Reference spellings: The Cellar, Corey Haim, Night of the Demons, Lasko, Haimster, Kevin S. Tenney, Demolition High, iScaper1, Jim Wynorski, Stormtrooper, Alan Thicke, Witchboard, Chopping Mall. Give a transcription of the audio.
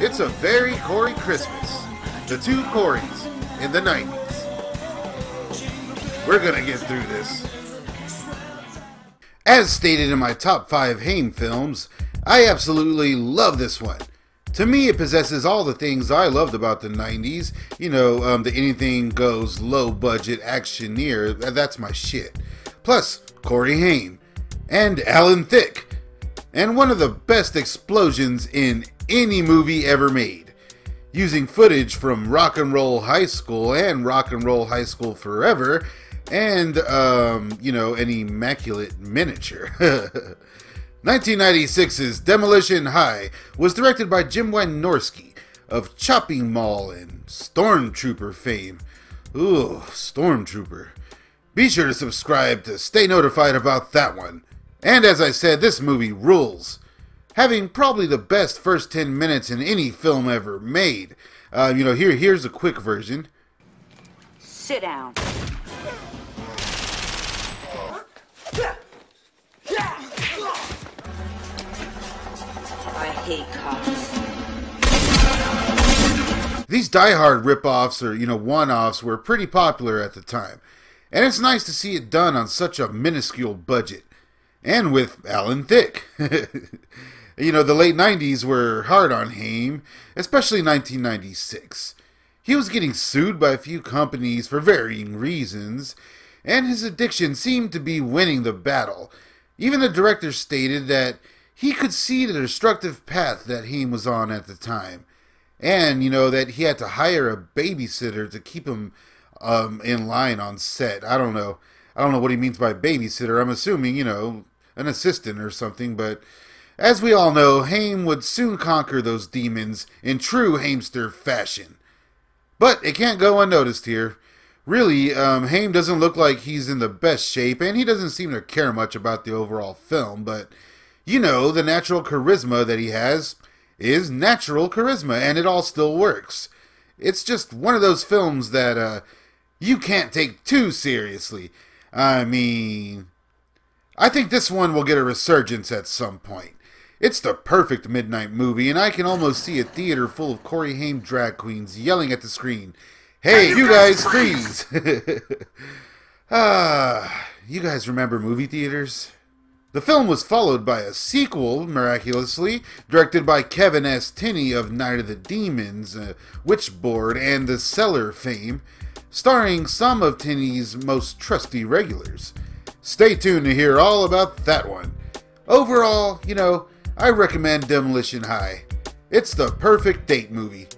It's a very Corey Christmas. The two Coreys in the 90s. We're gonna get through this. As stated in my top 5 Haim films, I absolutely love this one. To me, it possesses all the things I loved about the 90s. You know, the anything goes low budget actioneer, that's my shit. Plus, Corey Haim and Alan Thicke. And one of the best explosions in any movie ever made. Using footage from Rock and Roll High School and Rock and Roll High School Forever and, you know, an immaculate miniature. 1996's Demolition High was directed by Jim Wynorski of Chopping Mall and Stormtrooper fame. Ooh, Stormtrooper. Be sure to subscribe to stay notified about that one. And as I said, this movie rules. Having probably the best first 10 minutes in any film ever made. You know, here's a quick version. Sit down. I hate cops. These die-hard rip-offs or, you know, one-offs were pretty popular at the time. And it's nice to see it done on such a minuscule budget. And with Alan Thicke. You know, the late 90s were hard on Haim, especially 1996. He was getting sued by a few companies for varying reasons, and his addiction seemed to be winning the battle. Even the director stated that he could see the destructive path that Haim was on at the time, and, you know, that he had to hire a babysitter to keep him in line on set. I don't know what he means by babysitter. I'm assuming, you know, an assistant or something, but as we all know, Haim would soon conquer those demons in true Haimster fashion. But it can't go unnoticed here. Really, Haim doesn't look like he's in the best shape, and he doesn't seem to care much about the overall film, but, you know, the natural charisma that he has is natural charisma, and it all still works. It's just one of those films that you can't take too seriously. I mean, I think this one will get a resurgence at some point. It's the perfect midnight movie, and I can almost see a theater full of Corey Haim drag queens yelling at the screen, "Hey, you guys, freeze!" You guys remember movie theaters? The film was followed by a sequel, miraculously, directed by Kevin S. Tenney of Night of the Demons, Witchboard, and The Cellar fame, starring some of Tenney's most trusty regulars. Stay tuned to hear all about that one. Overall, you know, I recommend Demolition High. It's the perfect date movie.